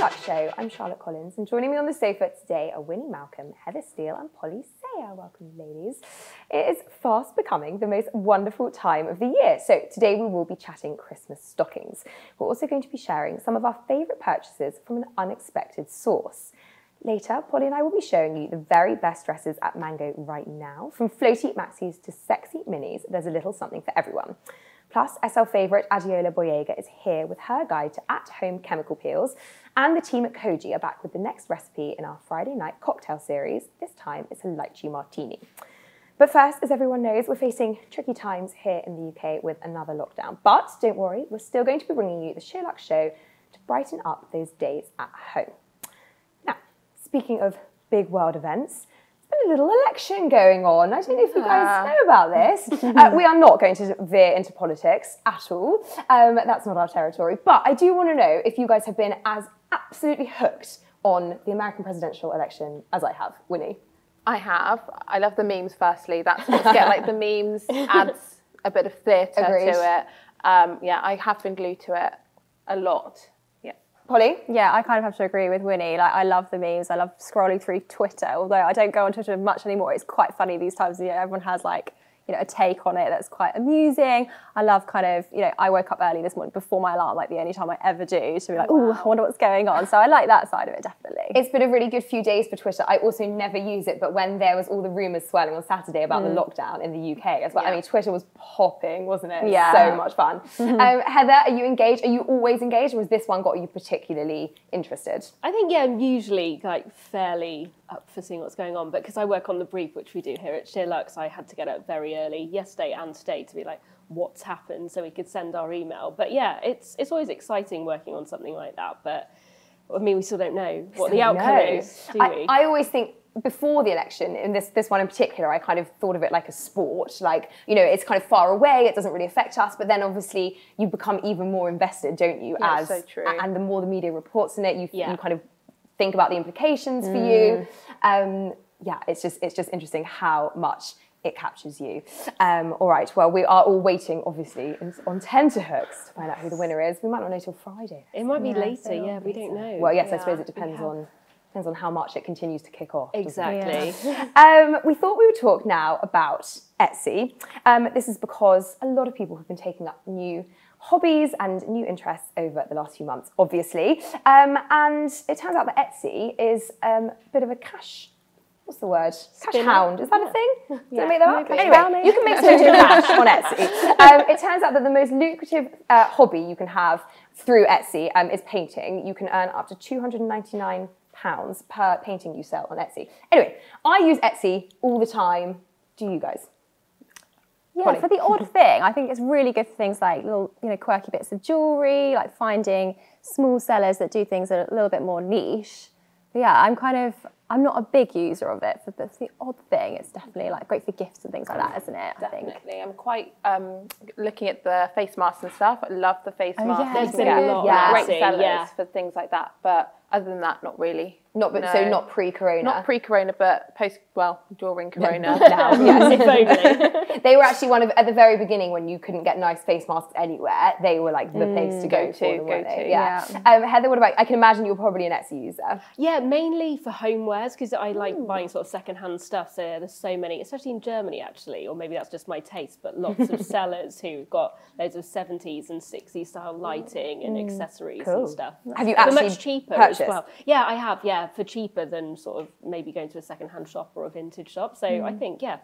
SheerLuxe Show. I'm Charlotte Collins, and joining me on the sofa today are Winnie Malcolm, Heather Steele, and Polly Sayer. Welcome, ladies. It is fast becoming the most wonderful time of the year, so today we will be chatting Christmas stockings. We're also going to be sharing some of our favourite purchases from an unexpected source. Later, Polly and I will be showing you the very best dresses at Mango right now. From floaty maxis to sexy minis, there's a little something for everyone. Plus, SL favourite Adeola Gboyega is here with her guide to at-home chemical peels, and the team at Koji are back with the next recipe in our Friday night cocktail series. This time, it's a lychee martini. But first, as everyone knows, we're facing tricky times here in the UK with another lockdown. But don't worry, we're still going to be bringing you the SheerLuxe Show to brighten up those days at home. Speaking of big world events, there's been a little election going on. I don't know if you guys know about this. We are not going to veer into politics at all. That's not our territory. But I do want to know if you guys have been as absolutely hooked on the American presidential election as I have. Winnie? I have. I love the memes, firstly. That's what to get, like, the memes adds a bit of theatre to it. Yeah, I have been glued to it a lot. Polly? Yeah, I kind of have to agree with Winnie. Like, I love the memes. I love scrolling through Twitter, although I don't go on Twitter much anymore. It's quite funny these times. You know, everyone has, like, you know, a take on it that's quite amusing. I love kind of, you know, I woke up early this morning before my alarm, like the only time I ever do, to be like, oh, I wonder what's going on. So I like that side of it, definitely. It's been a really good few days for Twitter. I also never use it, but when there was all the rumours swirling on Saturday about the lockdown in the UK as well, yeah. I mean, Twitter was popping, wasn't it? Yeah. So much fun. Heather, are you engaged? Are you always engaged, or has this one got you particularly interested? I think, yeah, I'm usually, like, fairly up for seeing what's going on, but because I work on The Brief, which we do here at SheerLuxe, I had to get up very early yesterday and today to be like, what's happened, so we could send our email. But yeah, it's always exciting working on something like that, but I mean, we still don't know what the outcome is, do we? I always think before the election, and this one in particular, I kind of thought of it like a sport, like, you know, it's kind of far away, it doesn't really affect us, but then obviously you become even more invested, don't you? Yeah, so true. And the more the media reports on it, you kind of think about the implications for you. Yeah, it's just interesting how much it captures you. All right, well, we are all waiting, obviously, on tenterhooks to find out who the winner is. We might not know till Friday. It might be later, yeah, we don't know. Well, yes, yeah, I suppose it depends on how much it continues to kick off. Exactly. Yeah. We thought we would talk now about Etsy. This is because a lot of people have been taking up new hobbies and new interests over the last few months, obviously. And it turns out that Etsy is a bit of a cash... What's the word? Cash hound. Is that a thing? Did I make that up? Anyway, you can make so much cash on Etsy. It turns out that the most lucrative hobby you can have through Etsy is painting. You can earn up to £299 per painting you sell on Etsy. Anyway, I use Etsy all the time. Do you guys? Yeah, Polly. For the odd thing, I think it's really good for things like little, you know, quirky bits of jewellery, like finding small sellers that do things that are a little bit more niche. But yeah, I'm not a big user of it, but that's the odd thing. It's definitely like great for gifts and things like that, isn't it? Definitely. I'm quite looking at the face masks and stuff. I love the face masks. There's been a lot of great sellers for things like that. But other than that, not really. So not pre-corona. Not pre-corona, but during corona. Now, yes, if only. They were actually at the very beginning when you couldn't get nice face masks anywhere. They were like the place to go to. Yeah. Heather, what about? I can imagine you're probably an Etsy user. Yeah, mainly for homewares because I like buying sort of secondhand stuff. So there's so many, especially in Germany actually, or maybe that's just my taste. But lots of sellers who've got loads of 70s and 60s style lighting and accessories and stuff. Have you actually much cheaper purchased? As well. Yeah, I have. Yeah. For cheaper than sort of maybe going to a second-hand shop or a vintage shop. So I think, yeah,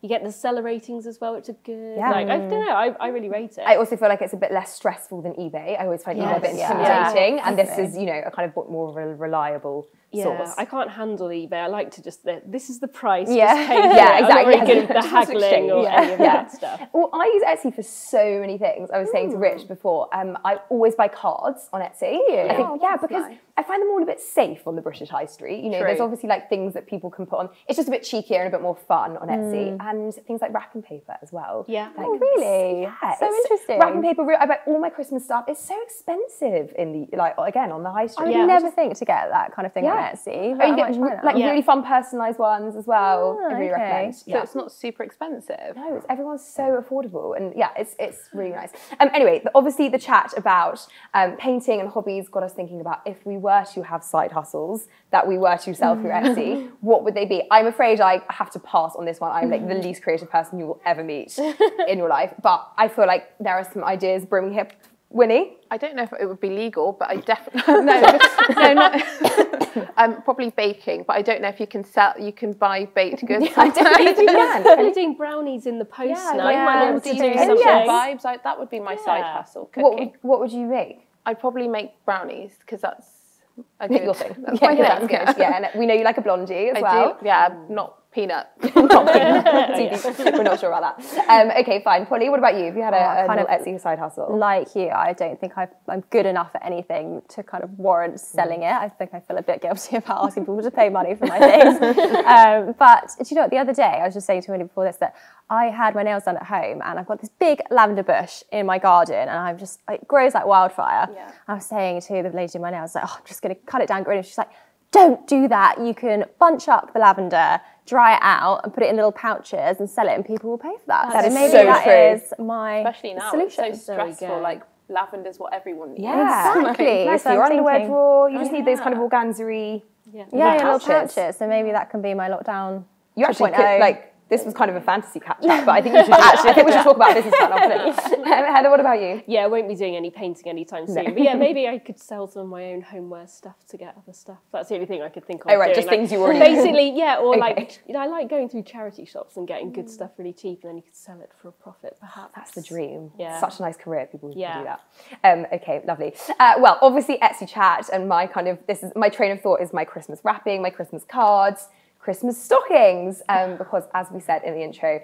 you get the seller ratings as well, which are good. Yeah. Like, I don't know, I really rate it. I also feel like it's a bit less stressful than eBay. I always find eBay a bit intimidating. Yeah. And this is, you know, a kind of more reliable source. I can't handle eBay. I like to just, this is the price. Yeah, exactly. I'm not really good at the haggling or any of that stuff. Well, I use Etsy for so many things. I was saying to Rich before, I always buy cards on Etsy. Yeah. I think, because I find them all a bit safe on the British high street. You know, there's obviously like things that people can put on. It's just a bit cheekier and a bit more fun on Etsy. And and things like wrapping paper as well. Yeah. Like, oh, really? Yeah, it's so interesting. Wrapping paper, I buy all my Christmas stuff. It's so expensive in the, like, again, on the high street. I would never think to get that kind of thing on Etsy. Or you get like really fun personalised ones as well. I really recommend. So it's not super expensive. No, it's, everyone's so affordable. And yeah, it's really nice. Anyway, obviously the chat about painting and hobbies got us thinking about if we were to have side hustles that we were to sell through Etsy, what would they be? I'm afraid I have to pass on this one. I'm like the least creative person you will ever meet in your life. But I feel like there are some ideas brimming here. Winnie? I don't know if it would be legal, but I definitely... probably baking, but I don't know if you can sell, you can buy baked goods. I definitely can. Are you doing brownies in the post now? You might want to do some vibes. That would be my side hustle, cooking. What would you make? I'd probably make brownies, because that's a good... Your thing. That's that's good. Yeah, and we know you like a blondie as well. I do, yeah, not peanut. Not peanut. We're not sure about that. Okay, fine. Polly, what about you? Have you had a kind of Etsy side hustle? Like you, I don't think I'm good enough at anything to kind of warrant selling it. I think I feel a bit guilty about asking people to pay money for my things. But do you know what? The other day, I was just saying to Winnie before this that I had my nails done at home and I've got this big lavender bush in my garden and I'm just, it grows like wildfire. Yeah. I was saying to the lady in my nails, like, oh, I'm just going to cut it down, get rid of it. She's like, don't do that. You can bunch up the lavender, dry it out and put it in little pouches and sell it and people will pay for that. That is maybe so that true. Is my Especially now, solution. It's so stressful, like lavender's what everyone needs. Yeah, exactly. Nice. So your underwear drawer, you just need those kind of organzery little pouches. So maybe that can be my lockdown. You actually could, like, this was kind of a fantasy catch-up, but I think we should actually, I think we should talk about business plan after. Heather, what about you? Yeah, I won't be doing any painting anytime soon. But yeah, maybe I could sell some of my own homeware stuff to get other stuff. That's the only thing I could think of. Oh, right, doing. Just like, things you already basically, yeah, or like, you know, I like going through charity shops and getting good stuff really cheap, and then you could sell it for a profit, perhaps. That's the dream. Yeah. Such a nice career, people who can do that. Okay, lovely. Well, obviously, Etsy chat, and my kind of, this is my train of thought is my Christmas wrapping, my Christmas cards, Christmas stockings, because as we said in the intro,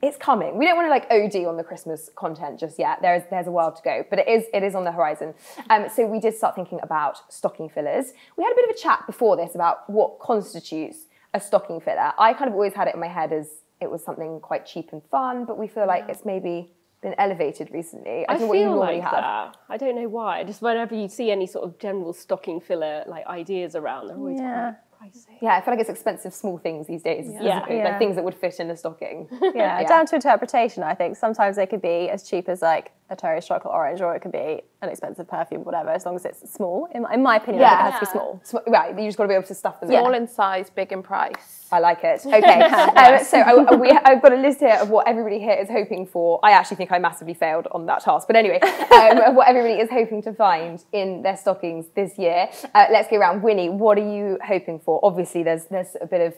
it's coming. We don't want to like OD on the Christmas content just yet. There's a while to go, but it is on the horizon. So we did start thinking about stocking fillers. We had a bit of a chat before this about what constitutes a stocking filler. I kind of always had it in my head as it was something quite cheap and fun, but we feel like it's maybe been elevated recently. I feel what you like have. That. I don't know why. Just whenever you see any sort of general stocking filler like ideas around, they're always quite pricey. Yeah, I feel like it's expensive small things these days. Yeah. Like things that would fit in a stocking. Yeah, down to interpretation, I think. Sometimes they could be as cheap as like a Terry's chocolate orange, or it could be an expensive perfume, whatever, as long as it's small. In my opinion, it has to be small. Right, you just got to be able to stuff them. Small in size, big in price. I like it. Okay, so I've got a list here of what everybody here is hoping for. I actually think I massively failed on that task, but anyway, what everybody is hoping to find in their stockings this year. Let's go around. Winnie, what are you hoping for? Obviously, there's a bit of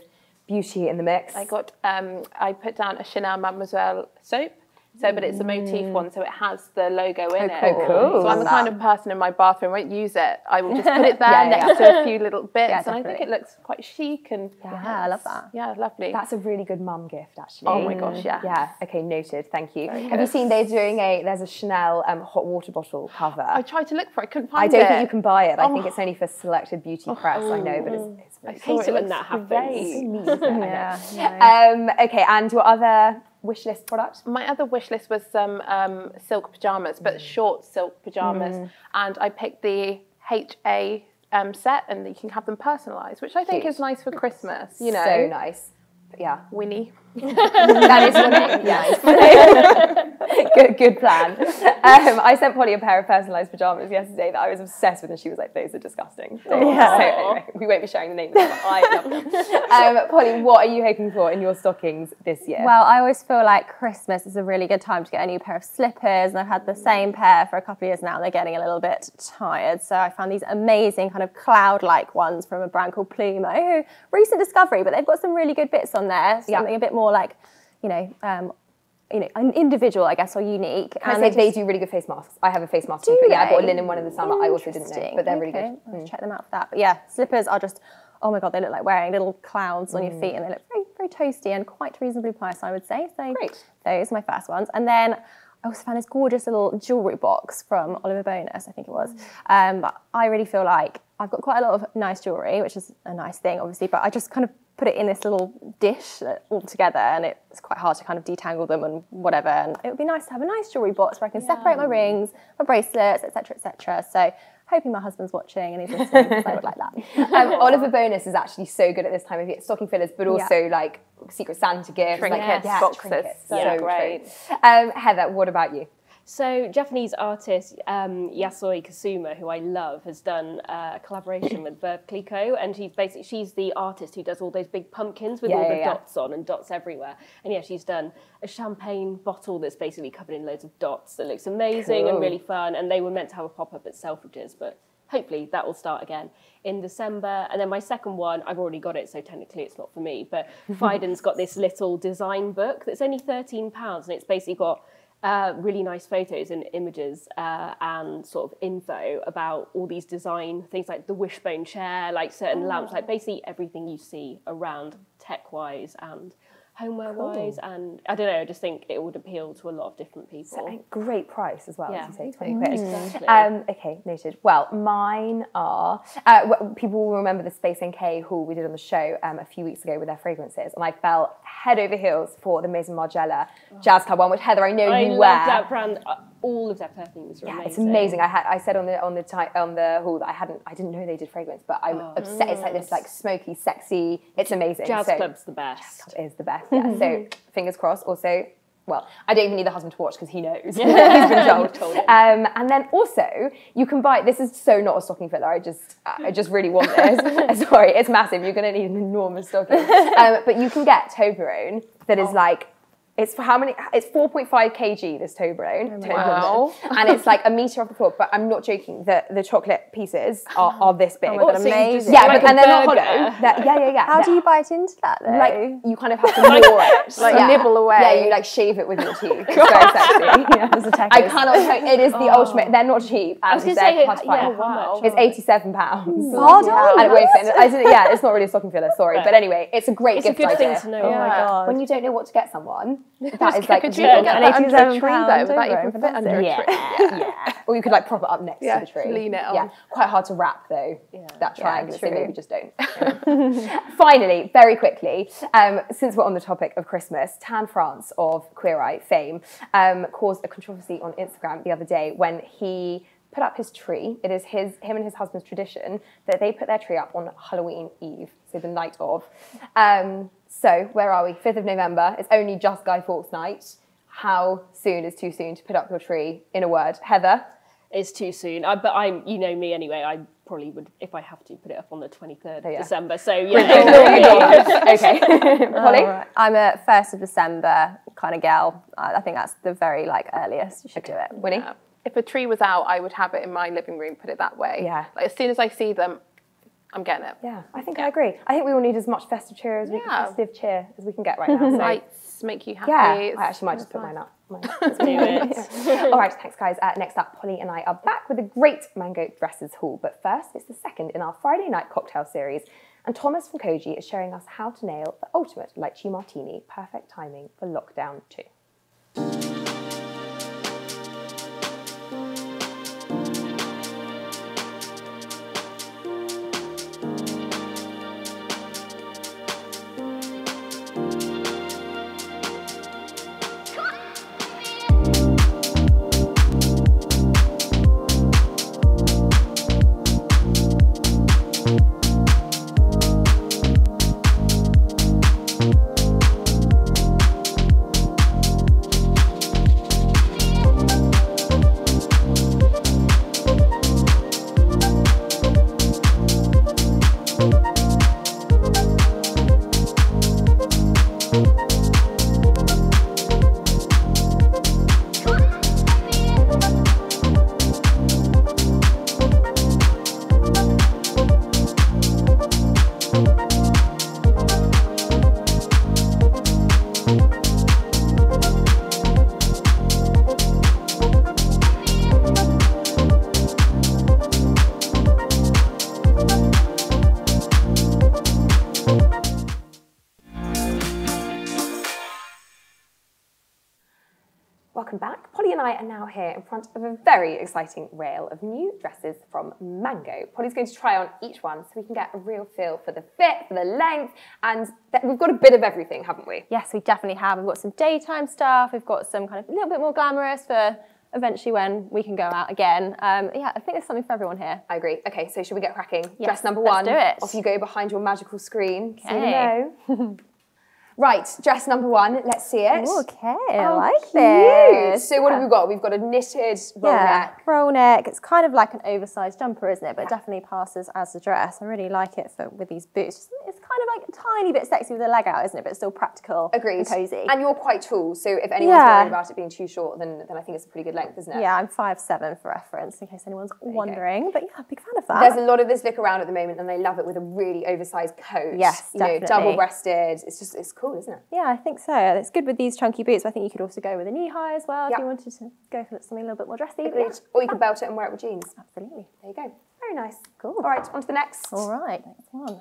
beauty in the mix. I got, I put down a Chanel Mademoiselle soap. So, but it's a motif one, so it has the logo in it. Oh, cool. So I'm the kind of person in my bathroom, won't use it. I will just put it there next to a few little bits. And I think it looks quite chic. And I love that. Yeah, lovely. That's a really good mum gift, actually. Oh, my gosh, yeah. Yeah, okay, noted. Thank you. Have you seen they're doing there's a Chanel hot water bottle cover. I tried to look for it. I couldn't find it. I don't think you can buy it. I think it's only for selected beauty press. I know, but it's really cool. I hate it when that happens. Okay, and your other... wish list products? My other wish list was some silk pyjamas, but short silk pyjamas. And I picked the HA set, and you can have them personalised, which I think is nice for Christmas. You know, so nice. But yeah, Winnie. That is your name. Yes. good plan. I sent Polly a pair of personalised pyjamas yesterday that I was obsessed with, and she was like, those are disgusting. So anyway, we won't be sharing the names, but I love them. Polly, what are you hoping for in your stockings this year? Well, I always feel like Christmas is a really good time to get a new pair of slippers, and I've had the same pair for a couple of years now. They're getting a little bit tired, so I found these amazing kind of cloud-like ones from a brand called Plumo. Recent discovery, but they've got some really good bits on there, something a bit more like, an individual, I guess, or unique. And I say they do really good face masks. I have a face mask. Yeah, I bought a linen one in the summer. I also didn't know, but they're really good. I'll check them out for that. But yeah, slippers are just, oh my God, they look like wearing little clouds on your feet, and they look very, very toasty and quite reasonably priced, I would say. So those are my first ones. And then I also found this gorgeous little jewellery box from Oliver Bonas, I think it was. But I really feel like I've got quite a lot of nice jewellery, which is a nice thing, obviously, but I just kind of put it in this little dish all together, and it's quite hard to kind of detangle them and whatever. And it would be nice to have a nice jewellery box where I can separate my rings, my bracelets, etc., etc. So hoping my husband's watching and he's listening, because I would like that. Oliver Bonas is actually so good at this time of year, stocking fillers, but also like Secret Santa gifts, trinkets, boxes. Trinkets. So great. Heather, what about you? So Japanese artist Yayoi Kusama, who I love, has done a collaboration with Veuve Clicquot, and she's the artist who does all those big pumpkins with all the dots on and dots everywhere. And yeah, she's done a champagne bottle that's basically covered in loads of dots that looks amazing and really fun. And they were meant to have a pop-up at Selfridges, but hopefully that will start again in December. And then my second one, I've already got it, so technically it's not for me, but Phaidon's got this little design book that's only £13, and it's basically got really nice photos and images and sort of info about all these design things, like the wishbone chair, like certain lamps, like basically everything you see around tech-wise and homeware-wise. And I don't know, I just think it would appeal to a lot of different people. So a great price as well, as you say, 20 quid. Exactly. Okay, noted. Well, mine are... people will remember the Space NK haul we did on the show a few weeks ago with their fragrances, and I fell head over heels for the Maison Margiela Jazz Club one, which, Heather, I know you wear. I love that brand. All of their perfumes are amazing. It's amazing. I said on the haul that I didn't know they did fragrance, but I'm obsessed. It's like this like smoky, sexy. It's amazing. Jazz Club's the best. Jazz Club is the best. Yeah. So fingers crossed. Also, well, I don't even need the husband to watch because he knows. He's been told. And then also you can buy. This is so not a stocking filler. I just really want this. Sorry, it's massive. You're going to need an enormous stocking. But you can get Toblerone that is like. It's for how many? It's 4.5 kg, this Toblerone. Wow. And it's like a metre off the floor, but I'm not joking. The chocolate pieces are this big. Oh, that's amazing. Yeah, like, but, and they're not hollow. They're, How do you bite into that, though? Like, you kind of have to gnaw it. Like, nibble away. Yeah, you like shave it with your teeth. It's very sexy. Yeah, it's a tech. I cannot tell. It is the ultimate. They're not cheap. I was going to say, it's £87. Hold on. And it won't fit. Yeah, it's not really a stocking filler, sorry. But anyway, it's a great gift idea. It's a good thing to know. Oh my God. When you don't know what to get someone, that is like you can get that under a tree though, that you can fit under a tree. Yeah. Or you could like prop it up next to the tree. Lean it on. Yeah. Quite hard to wrap though. Yeah. That triangle. So maybe just don't. Yeah. Finally, very quickly, since we're on the topic of Christmas, Tan France of Queer Eye fame caused a controversy on Instagram the other day when he put up his tree. It is him and his husband's tradition that they put their tree up on Halloween Eve, so the night of. So where are we? 5th of November. It's only just Guy Fawkes night. How soon is too soon to put up your tree? In a word, Heather? It's too soon. But you know me anyway. I probably would, if I have to, put it up on the 23rd of December. So yeah. Okay. Polly? I'm a 1st of December kind of gal. I think that's the very like earliest you should do it. Winnie? Yeah. If a tree was out, I would have it in my living room, put it that way. Yeah. Like, as soon as I see them, I'm getting it. Yeah, I think I agree. I think we all need as much festive cheer as we can get right now. So. Lights make you happy. Yeah, I actually might just put mine up. All right, thanks guys. Next up, Polly and I are back with a great Mango dresses haul. But first, it's the second in our Friday night cocktail series. And Thomas from Koji is showing us how to nail the ultimate lychee martini. Perfect timing for lockdown 2. welcome back. Polly and I are now here in front of a very exciting rail of new dresses from Mango. Polly's going to try on each one so we can get a real feel for the fit, for the length, and we've got a bit of everything, haven't we? Yes, we definitely have. We've got some daytime stuff, we've got some kind of a little bit more glamorous for eventually when we can go out again. Yeah, I think there's something for everyone here. I agree. Okay, so should we get cracking? Yes, dress number one. Let's do it. Off you go behind your magical screen. Okay. So you know. Right, dress number one, let's see it. Ooh, okay, I like this. So what have we got? We've got a knitted roll neck. Roll neck, it's kind of like an oversized jumper, isn't it? But it definitely passes as a dress. I really like it with these boots. It's kind of like a tiny bit sexy with a leg out, isn't it? But it's still practical. Agreed. And cozy. And you're quite tall, so if anyone's worried about it being too short, then I think it's a pretty good length, isn't it? Yeah, I'm 5'7" for reference, in case anyone's wondering. But yeah, big fan of that. There's a lot of this look around at the moment and they love it with a really oversized coat. Yes, definitely. You know, double-breasted, it's just, it's cool, isn't it? Yeah, I think so. It's good with these chunky boots. I think you could also go with a knee high as well if you wanted to go for something a little bit more dressy. Yeah, or you could belt it and wear it with jeans. Absolutely. There you go. Very nice. Cool. All right, on to the next. All right, next one.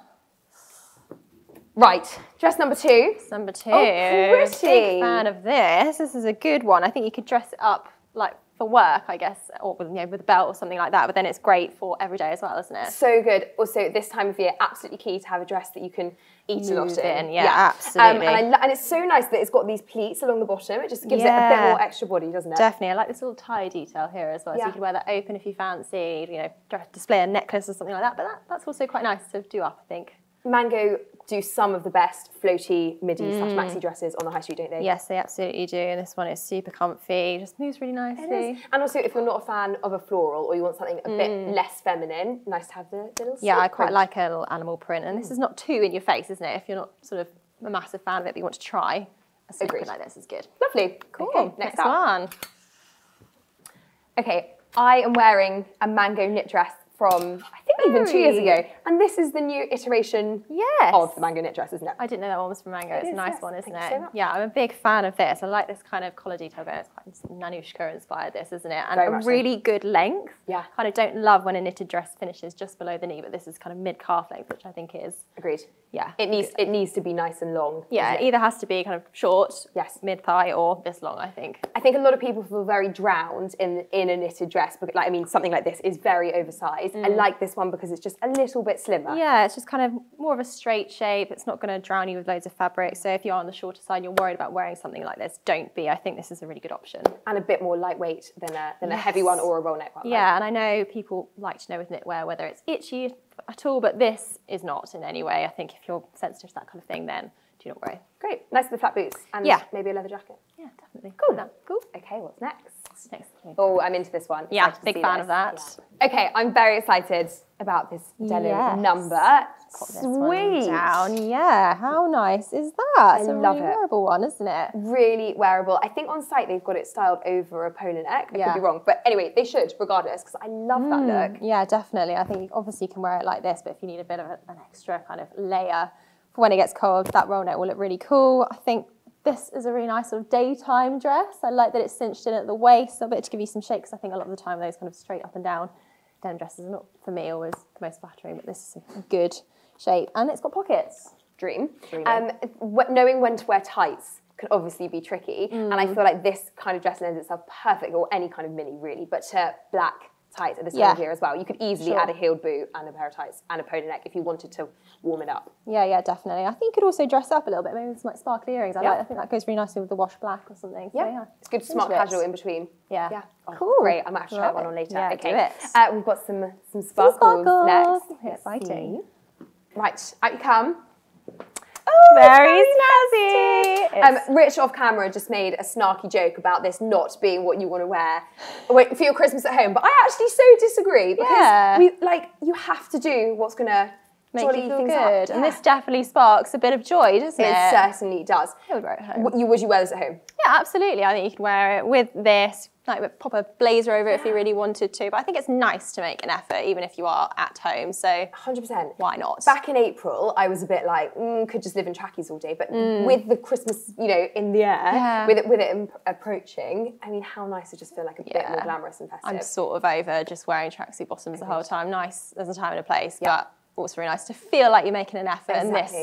Right, dress number two. Number two. Oh, pretty. Big fan of this. This is a good one. I think you could dress it up like for work, I guess, or with, you know, with a belt or something like that, but then it's great for every day as well, isn't it? So good. Also, this time of year, absolutely key to have a dress that you can eat a lot in. Yeah, absolutely. And it's so nice that it's got these pleats along the bottom. It just gives it a bit more extra body, doesn't it? Definitely. I like this little tie detail here as well. So you can wear that open if you fancy, you know, display a necklace or something like that. But that's also quite nice to do up, I think. Mango do some of the best floaty midi/maxi dresses on the high street, don't they? Yes, they absolutely do. And this one is super comfy, just moves really nicely. And also, if you're not a fan of a floral or you want something a bit less feminine, nice to have the little I quite like a little animal print. And this is not too in your face, isn't it? If you're not sort of a massive fan of it, but you want to try a something like this is good. Lovely. Cool. Okay, next one. Okay, I am wearing a Mango knit dress from, I think, even 2 years ago. And this is the new iteration of the Mango knit dress, isn't it? I didn't know that one was from Mango. It's a nice one, isn't it? So yeah, I'm a big fan of this. I like this kind of collar detail. It's quite Nanushka inspired, this, isn't it? And a really good length. Yeah. Kind of don't love when a knitted dress finishes just below the knee, but this is kind of mid-calf length, which I think is. Agreed. Yeah. It needs to be nice and long. Yeah, it either has to be kind of short, mid-thigh, or this long, I think. I think a lot of people feel very drowned in a knitted dress, but like, I mean, something like this is very oversized. I like this one because it's just a little bit slimmer. Yeah, it's just kind of more of a straight shape. It's not going to drown you with loads of fabric. So if you are on the shorter side and you're worried about wearing something like this, don't be. I think this is a really good option. And a bit more lightweight than a heavy one or a roll neck one. Yeah, and I know people like to know with knitwear whether it's itchy at all, but this is not in any way. I think if you're sensitive to that kind of thing, then do not worry. Great. Nice with the flat boots and maybe a leather jacket. Yeah, definitely. Cool. Cool. Okay, what's next? Oh, I'm into this one. Yeah, big fan of that. Yeah. Okay, I'm very excited about this Delo number. Sweet. Yeah, how nice is that? It's a really wearable one, isn't it? Really wearable. I think on site they've got it styled over a polo neck. I could be wrong, but anyway, they should regardless because I love that look. Yeah, definitely. I think obviously you can wear it like this, but if you need a bit of an extra kind of layer for when it gets cold, that roll neck will look really cool. I think this is a really nice sort of daytime dress. I like that it's cinched in at the waist a bit to give you some shape because I think a lot of the time those kind of straight up and down denim dresses are not, for me, always the most flattering, but this is a good shape. And it's got pockets. Dream. Knowing when to wear tights can obviously be tricky. And I feel like this kind of dress lends itself perfect, or any kind of mini really, but to black tights at this time of year as well. You could easily add a heeled boot and a pair of tights and a polo neck if you wanted to warm it up. Yeah, yeah, definitely. I think you could also dress up a little bit, maybe with some like sparkly earrings. I think that goes really nicely with the wash black or something. So, yeah, it's good smart casual in between. Yeah, yeah. Oh, cool. Great. I might have to try one on later. Yeah, okay. Do it. We've got some sparkles next. Exciting. Right, out you come. Oh, very snazzy. Rich off camera just made a snarky joke about this not being what you want to wear for your Christmas at home, but I actually so disagree because you have to do what's going to make you feel good. And this definitely sparks a bit of joy, doesn't it? It certainly does. I would wear it at home. Would you wear this at home? Yeah, absolutely. I think you could wear it with this, like pop a blazer over it if you really wanted to, but I think it's nice to make an effort even if you are at home, so 100%. Why not? Back in April, I was a bit like, could just live in trackies all day, but with the Christmas, you know, in the air, with it approaching, I mean, how nice to just feel like a bit more glamorous and festive. I'm sort of over just wearing tracksuit bottoms the whole time. Nice, there's a time and a place, but also really nice to feel like you're making an effort, and this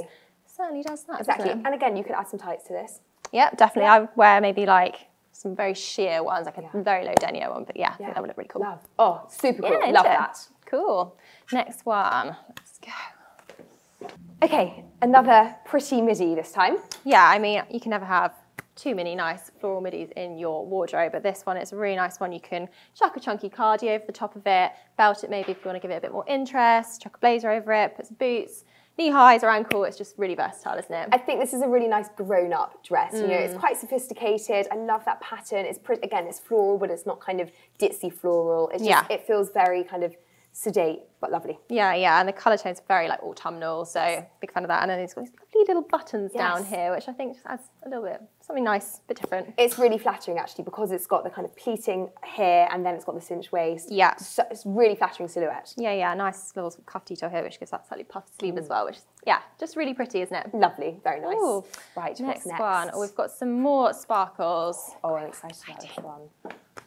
certainly does that. Exactly, and again, you could add some tights to this. Yeah, definitely. I would wear maybe like some very sheer ones, like a very low denier one, but yeah, I think that would look really cool. Love. Oh, super cool. Yeah, love that. Cool. Next one. Let's go. Okay, another pretty midi this time. Yeah, I mean, you can never have too many nice floral midis in your wardrobe, but this one, it's a really nice one. You can chuck a chunky cardi over the top of it, belt it maybe if you want to give it a bit more interest, chuck a blazer over it, put some boots, knee highs or ankle. It's just really versatile, isn't it? I think this is a really nice grown-up dress. You know, it's quite sophisticated. I love that pattern. It's pretty, again, it's floral, but it's not kind of ditzy floral. It just, it feels very kind of sedate, but lovely. Yeah, yeah, and the colour tone's very like autumnal, so big fan of that. And then it's got these lovely little buttons down here, which I think just adds a little bit, something nice, but different. It's really flattering actually, because it's got the kind of pleating here and then it's got the cinched waist. Yeah. So it's really flattering silhouette. Yeah, yeah, nice little cuff detail here, which gives that slightly puffed sleeve as well, which is, yeah, just really pretty, isn't it? Lovely, very nice. Ooh. Right, next one. Oh, we've got some more sparkles. Oh, I'm excited about this one.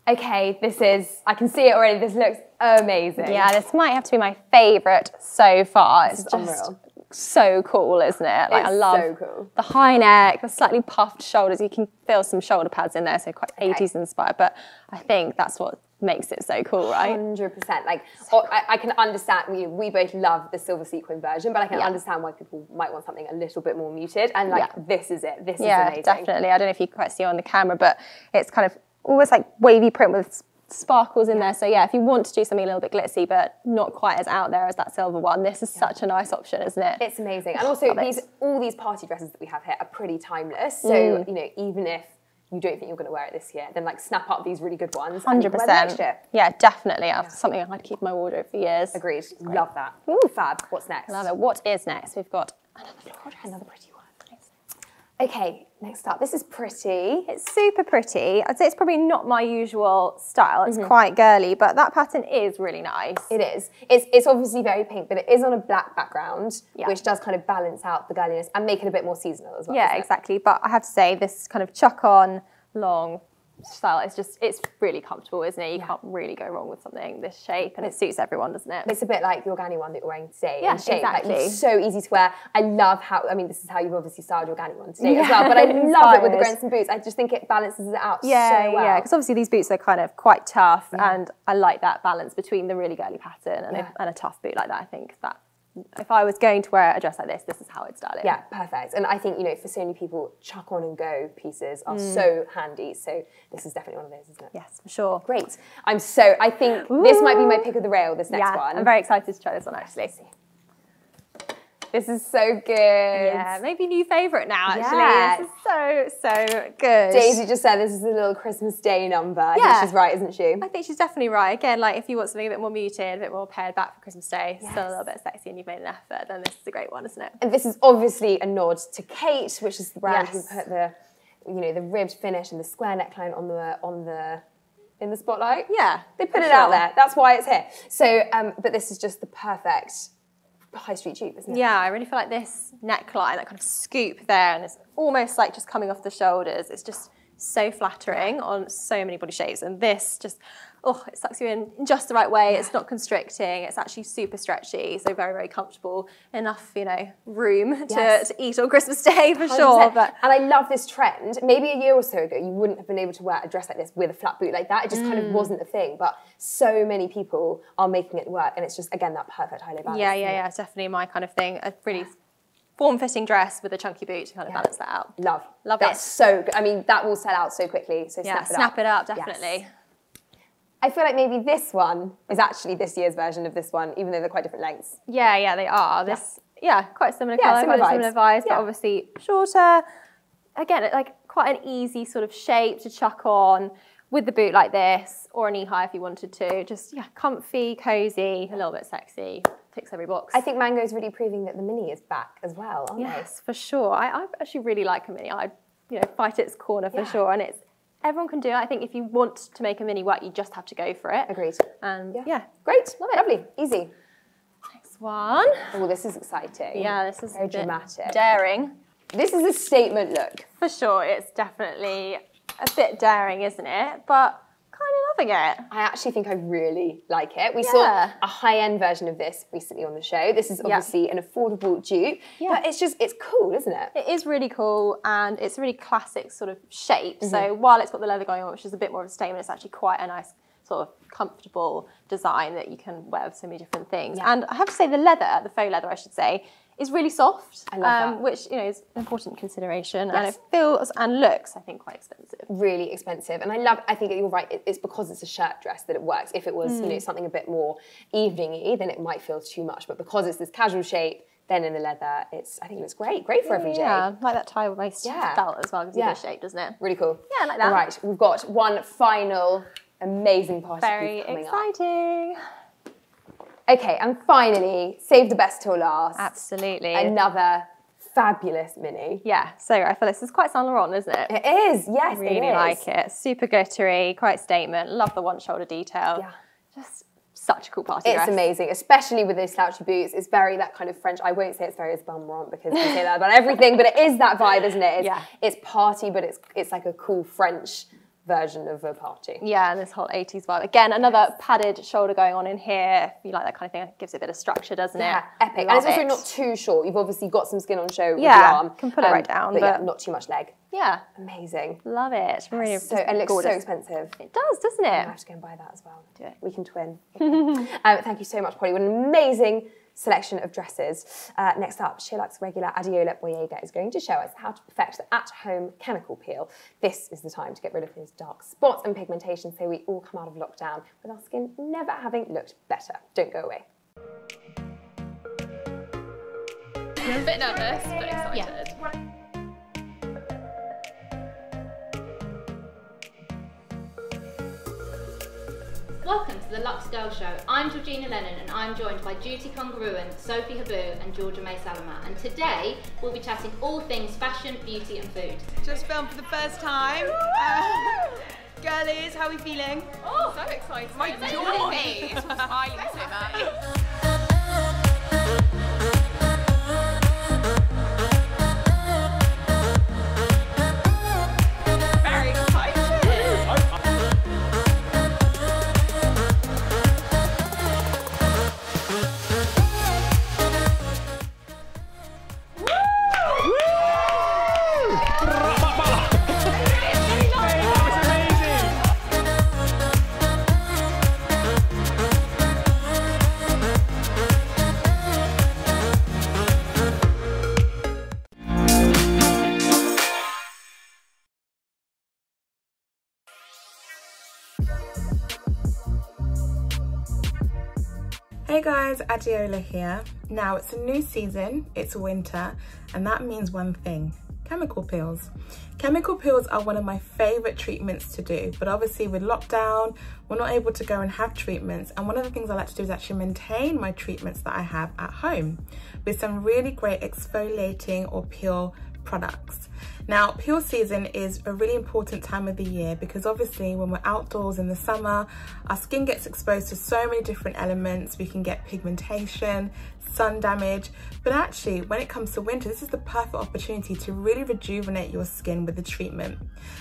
Okay, this is, I can see it already, this looks amazing. Yeah, this might have to be my favourite so far. It's just so cool, isn't it? Like, I love the high neck, the slightly puffed shoulders. You can feel some shoulder pads in there, so quite 80s inspired, but I think that's what makes it so cool, right? 100%. Like, I can understand, we both love the silver sequin version, but I can understand why people might want something a little bit more muted, and like, this is it, this is amazing. Yeah, definitely. I don't know if you quite see it on the camera, but it's kind of almost like wavy print with sparkles in there. So yeah, if you want to do something a little bit glitzy, but not quite as out there as that silver one, this is such a nice option, isn't it? It's amazing. And also all these party dresses that we have here are pretty timeless. So, you know, even if you don't think you're going to wear it this year, then like snap up these really good ones. 100%. Yeah, definitely. Something I'd keep in my wardrobe for years. Agreed. Love that. Ooh, fab. What's next? Love it. What is next? We've got another floral dress. Another pretty one. Okay, next up, this is pretty. It's super pretty. I'd say it's probably not my usual style. It's quite girly, but that pattern is really nice. It is. It's obviously very pink, but it is on a black background, which does kind of balance out the girliness and make it a bit more seasonal as well. Yeah, exactly. But I have to say, this kind of chuck-on, long style, it's just, it's really comfortable, isn't it? You can't really go wrong with something this shape, and it suits everyone, doesn't it? It's a bit like your Ganni one that you're wearing today. Yeah, shape. Exactly. Like, it's so easy to wear. I love how, I mean, this is how you've obviously styled your Ganni one today as well, but I love it with the Grenson boots. I just think it balances it out so well. Yeah, because obviously these boots are kind of quite tough, and I like that balance between the really girly pattern and a tough boot like that. I think that if I was going to wear a dress like this, this is how I'd style it. Yeah, perfect. And I think, you know, for so many people, chuck on and go pieces are so handy. So this is definitely one of those, isn't it? Yes, for sure. Great. I think this might be my pick of the rail, this next one. I'm very excited to try this one, actually. This is so good. Yeah, maybe new favourite now, actually. Yeah. This is so good. Daisy just said this is a little Christmas Day number. I think she's right, isn't she? I think she's definitely right. Again, like, if you want something a bit more muted, a bit more pared back for Christmas Day, still a little bit sexy and you've made an effort, then this is a great one, isn't it? And this is obviously a nod to Kate, which is the brand who put the, you know, the ribbed finish and the square neckline on the, in the spotlight. Yeah. They put it out there. That's why it's here. So, but this is just the perfect high street tube, isn't it? Yeah, I really feel like this neckline, that kind of scoop there, and it's almost like just coming off the shoulders. It's just so flattering on so many body shapes, and this just, oh, it sucks you in just the right way. It's not constricting. It's actually super stretchy, so very, very comfortable. Enough, you know, room to eat on Christmas Day for sure. But, and I love this trend. Maybe a year or so ago, you wouldn't have been able to wear a dress like this with a flat boot like that. It just kind of wasn't a thing. But so many people are making it work, and it's just, again, that perfect high-low balance. Yeah, yeah, yeah. It's definitely my kind of thing. I really form-fitting dress with a chunky boot to kind of balance that out. Love it. That's so good. I mean, that will sell out so quickly, so snap it up. Snap it up, definitely. Yes. I feel like maybe this one is actually this year's version of this one, even though they're quite different lengths. Yeah, yeah, they are. This, quite similar colour, quite similar vibes, but obviously shorter. Again, like quite an easy sort of shape to chuck on with the boot like this, or a knee high if you wanted to. Just, comfy, cosy, a little bit sexy. Ticks every box. I think Mango's really proving that the mini is back as well, aren't they? Yes, for sure. I actually really like a mini. I, fight its corner for sure, and it's, everyone can do it. I think if you want to make a mini work, you just have to go for it. Agreed. And great. Love it. Lovely. Easy. Next one. Oh, this is exciting. Yeah, this is very dramatic. Daring. This is a statement look. For sure. It's definitely a bit daring, isn't it? But kind of loving it. I actually think I really like it. We saw a high-end version of this recently on the show. This is obviously an affordable dupe, but it's just, it's cool, isn't it? It is really cool, and it's a really classic sort of shape. So while it's got the leather going on, which is a bit more of a statement, it's actually quite a nice sort of comfortable design that you can wear with so many different things. And I have to say the leather, the faux leather I should say, is really soft, I love that. Which, you know, is an important consideration, and it feels and looks, I think, quite expensive. Really expensive, and I think you're right, it's because it's a shirt dress that it works. If it was, you know, something a bit more evening-y, then it might feel too much, but because it's this casual shape, then in the leather, it's, I think it's great for every day. Yeah, like that tie waist belt as well, gives you the shape, doesn't it? Really cool. Yeah, I like that. Right, we've got one final amazing party coming up. Very exciting. Okay, and finally, save the best till last. Absolutely. Another fabulous mini. Yeah, so I feel this is quite Saint Laurent, isn't it? It is, yes, it is. I really like it. Super glittery, quite statement. Love the one shoulder detail. Yeah. Just such a cool party dress. It's amazing, especially with those slouchy boots. It's very that kind of French, I won't say it's very Saint Laurent because we say that about everything, but it is that vibe, isn't it? It's, it's party, but it's like a cool French version of a party. Yeah, and this whole 80s vibe. Again, another padded shoulder going on in here. If you like that kind of thing, it gives it a bit of structure, doesn't it? Yeah, epic. And it's also not too short. You've obviously got some skin on show with the arm. Can put it right down. But yeah, not too much leg. Yeah. Amazing. Love it. Really so, and it looks gorgeous. So expensive. It does, doesn't it? I have to go and buy that as well. Do it. We can twin. Okay. Thank you so much, Polly. What an amazing selection of dresses. Next up, SheerLuxe regular Adeola Gboyega is going to show us how to perfect the at-home chemical peel. This is the time to get rid of those dark spots and pigmentation so we all come out of lockdown with our skin never having looked better. Don't go away. I'm a bit nervous, but excited. Yeah. Welcome to the Luxe Girl Show. I'm Georgina Lennon and I'm joined by Juti Konguruen, Sophie Habu and Georgia May Salama. And today we'll be chatting all things fashion, beauty and food. Just filmed for the first time. Girlies, how are we feeling? Oh, so excited. My jaw is smiling so much. Hey guys, Adeola here. Now it's a new season, it's winter, and that means one thing, chemical peels. Chemical peels are one of my favorite treatments to do, but obviously with lockdown, we're not able to go and have treatments. And one of the things I like to do is actually maintain my treatments that I have at home with some really great exfoliating or peel products. Now, peel season is a really important time of the year because obviously when we're outdoors in the summer, our skin gets exposed to so many different elements. We can get pigmentation, sun damage, but actually when it comes to winter, this is the perfect opportunity to really rejuvenate your skin with the treatment.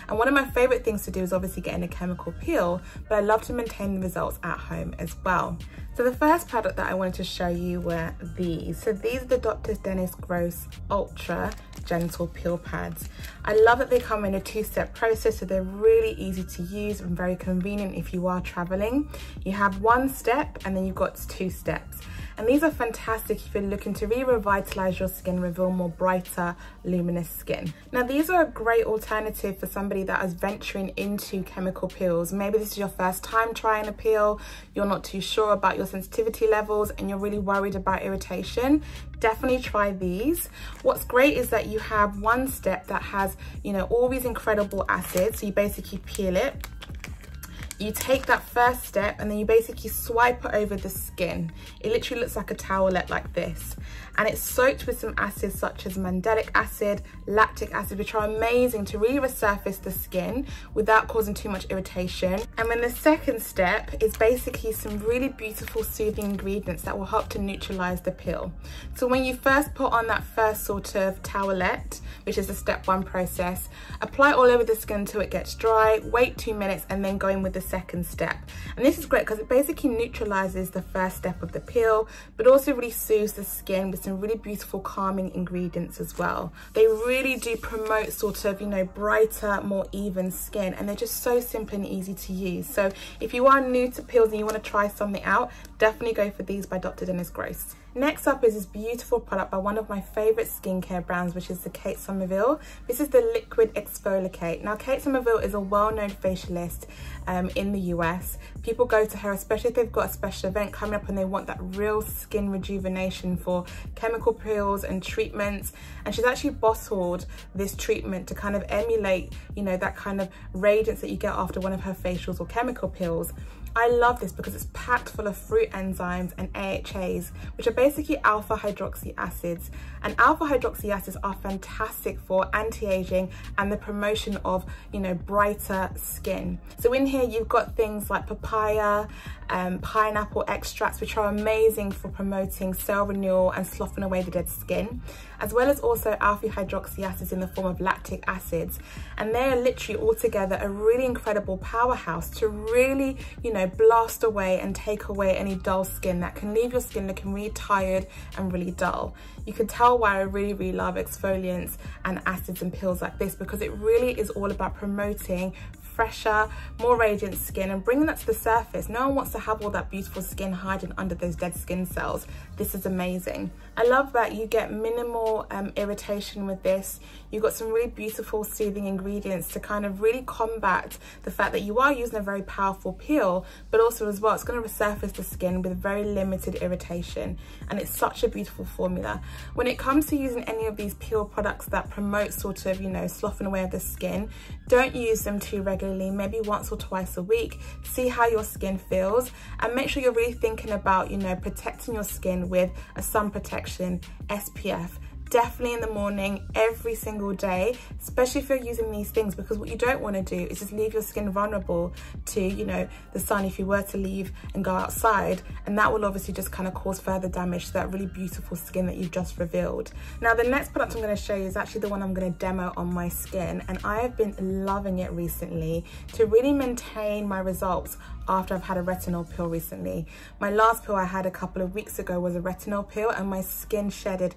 And one of my favorite things to do is obviously getting a chemical peel, but I love to maintain the results at home as well. So the first product that I wanted to show you were these. So these are the Dr. Dennis Gross Ultra Gentle Peel Pads. I love that they come in a two-step process, so they're really easy to use and very convenient if you are traveling. You have one step and then you've got two steps. And these are fantastic if you're looking to really revitalize your skin, reveal more brighter, luminous skin. Now, these are a great alternative for somebody that is venturing into chemical peels. Maybe this is your first time trying a peel, you're not too sure about your sensitivity levels, and you're really worried about irritation. Definitely try these. What's great is that you have one step that has, you know, all these incredible acids. So you basically peel it. You take that first step and then you basically swipe it over the skin. It literally looks like a towelette like this. And it's soaked with some acids such as mandelic acid, lactic acid, which are amazing to really resurface the skin without causing too much irritation. And then the second step is basically some really beautiful soothing ingredients that will help to neutralize the peel. So when you first put on that first sort of towelette, which is the step one process, apply all over the skin until it gets dry, wait 2 minutes and then go in with the second step. And this is great because it basically neutralizes the first step of the peel, but also really soothes the skin with some really beautiful calming ingredients as well. They really do promote sort of, you know, brighter, more even skin, and they're just so simple and easy to use. So if you are new to peels and you want to try something out, definitely go for these by Dr. Dennis Gross. Next up is this beautiful product by one of my favorite skincare brands, which is the Kate Somerville. This is the Liquid Exfoliate. Now, Kate Somerville is a well-known facialist in the US. People go to her, especially if they've got a special event coming up and they want that real skin rejuvenation for chemical peels and treatments. And she's actually bottled this treatment to kind of emulate, you know, that kind of radiance that you get after one of her facials or chemical peels. I love this because it's packed full of fruit enzymes and AHAs, which are basically alpha hydroxy acids. And alpha hydroxy acids are fantastic for anti-aging and the promotion of, you know, brighter skin. So in here you've got things like papaya, pineapple extracts, which are amazing for promoting cell renewal and sloughing away the dead skin, as well as also alpha hydroxy acids in the form of lactic acids. And they are literally all together a really incredible powerhouse to really, you know, blast away and take away any dull skin that can leave your skin looking really tired and really dull. You can tell why I really love exfoliants and acids and peels like this, because it really is all about promoting fresher, more radiant skin and bringing that to the surface. No one wants to have all that beautiful skin hiding under those dead skin cells. This is amazing. I love that you get minimal irritation with this. You've got some really beautiful soothing ingredients to kind of really combat the fact that you are using a very powerful peel, but also as well, it's going to resurface the skin with very limited irritation. And it's such a beautiful formula. When it comes to using any of these peel products that promote sort of, you know, sloughing away of the skin, don't use them too regularly. Maybe once or twice a week, see how your skin feels, and make sure you're really thinking about, you know, protecting your skin with a sun protection SPF. Definitely in the morning, every single day, especially if you're using these things, because what you don't want to do is just leave your skin vulnerable to, you know, the sun if you were to leave and go outside, and that will obviously just kind of cause further damage to that really beautiful skin that you've just revealed. Now, the next product I'm going to show you is actually the one I'm going to demo on my skin, and I have been loving it recently to really maintain my results after I've had a retinol peel recently. My last peel I had a couple of weeks ago was a retinol peel, and my skin shedded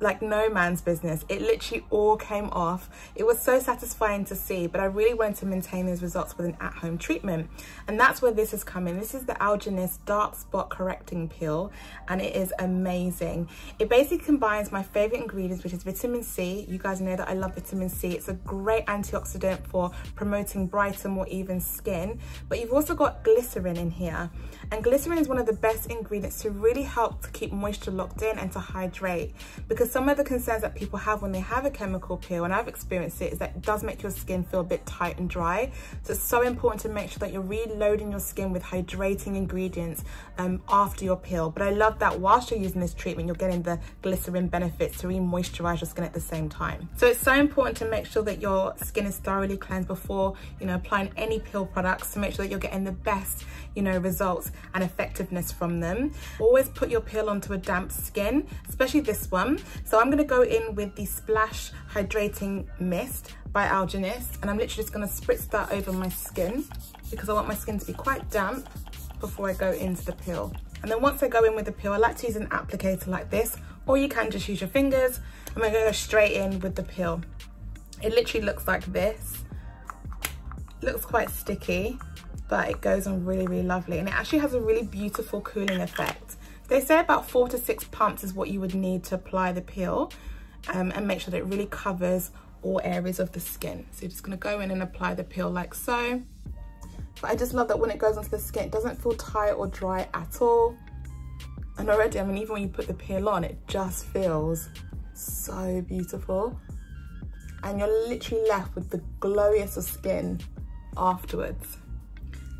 like no man's business. It literally all came off. It was so satisfying to see, but I really wanted to maintain those results with an at-home treatment. And that's where this is coming. This is the Algenist Dark Spot Correcting Peel, and it is amazing. It basically combines my favorite ingredients, which is vitamin C. You guys know that I love vitamin C. It's a great antioxidant for promoting brighter, more even skin, but you've also got glycerin in here. And glycerin is one of the best ingredients to really help to keep moisture locked in and to hydrate, because some of the concerns that people have when they have a chemical peel, and I've experienced it, is that it does make your skin feel a bit tight and dry. So it's so important to make sure that you're reloading your skin with hydrating ingredients after your peel. But I love that whilst you're using this treatment, you're getting the glycerin benefits to re-moisturize your skin at the same time. So it's so important to make sure that your skin is thoroughly cleansed before, you know, applying any peel products, to make sure that you're getting the best, you know, results and effectiveness from them. Always put your peel onto a damp skin, especially this one. So I'm going to go in with the Splash Hydrating Mist by Algenist, and I'm literally just going to spritz that over my skin because I want my skin to be quite damp before I go into the peel. And then once I go in with the peel, I like to use an applicator like this, or you can just use your fingers. I'm going to go straight in with the peel. It literally looks like this. It looks quite sticky, but it goes on really lovely, and it actually has a really beautiful cooling effect. They say about 4 to 6 pumps is what you would need to apply the peel, and make sure that it really covers all areas of the skin. So you're just gonna go in and apply the peel like so. But I just love that when it goes onto the skin, it doesn't feel tight or dry at all. And already, I mean, even when you put the peel on, it just feels so beautiful. And you're literally left with the glowiest of skin afterwards.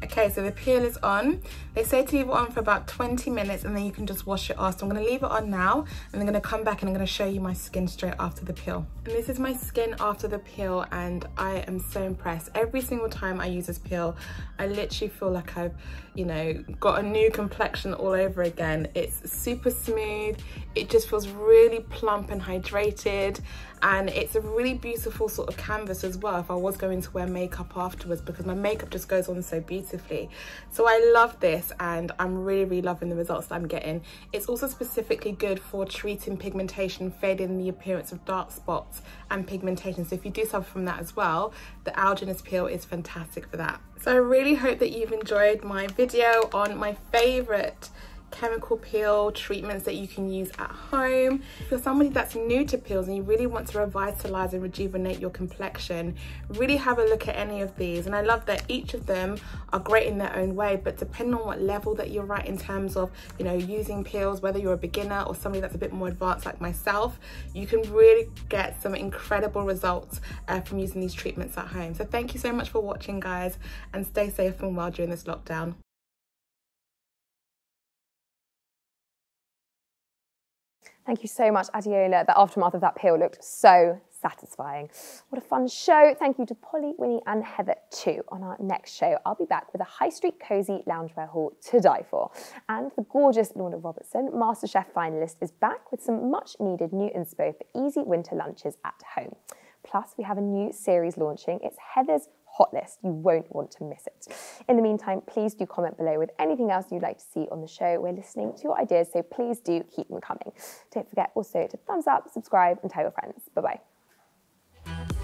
Okay, so the peel is on. They say to leave it on for about 20 minutes and then you can just wash it off. So I'm going to leave it on now, and I'm going to come back and I'm going to show you my skin straight after the peel. And this is my skin after the peel, and I am so impressed. Every single time I use this peel, I literally feel like I've, you know, got a new complexion all over again. It's super smooth. It just feels really plump and hydrated. and it's a really beautiful sort of canvas as well if I was going to wear makeup afterwards, because my makeup just goes on so beautifully. So I love this and I'm really loving the results that I'm getting. It's also specifically good for treating pigmentation, fading the appearance of dark spots and pigmentation. So if you do suffer from that as well, the Algenist peel is fantastic for that. So I really hope that you've enjoyed my video on my favorite chemical peel treatments that you can use at home. If you're somebody that's new to peels and you really want to revitalize and rejuvenate your complexion, really have a look at any of these. And I love that each of them are great in their own way, but depending on what level that you're at in terms of, you know, using peels, whether you're a beginner or somebody that's a bit more advanced like myself, you can really get some incredible results from using these treatments at home. So thank you so much for watching, guys, and stay safe and well during this lockdown. Thank you so much, Adeola. The aftermath of that peel looked so satisfying. What a fun show. Thank you to Polly, Winnie and Heather too. On our next show, I'll be back with a high street cozy loungewear haul to die for. And the gorgeous Lorna Robertson, MasterChef finalist, is back with some much needed new inspo for easy winter lunches at home. Plus, we have a new series launching. It's Heather's Hot List. You won't want to miss it. In the meantime, please do comment below with anything else you'd like to see on the show. We're listening to your ideas, so please do keep them coming. Don't forget also to thumbs up, subscribe and tell your friends. Bye-bye.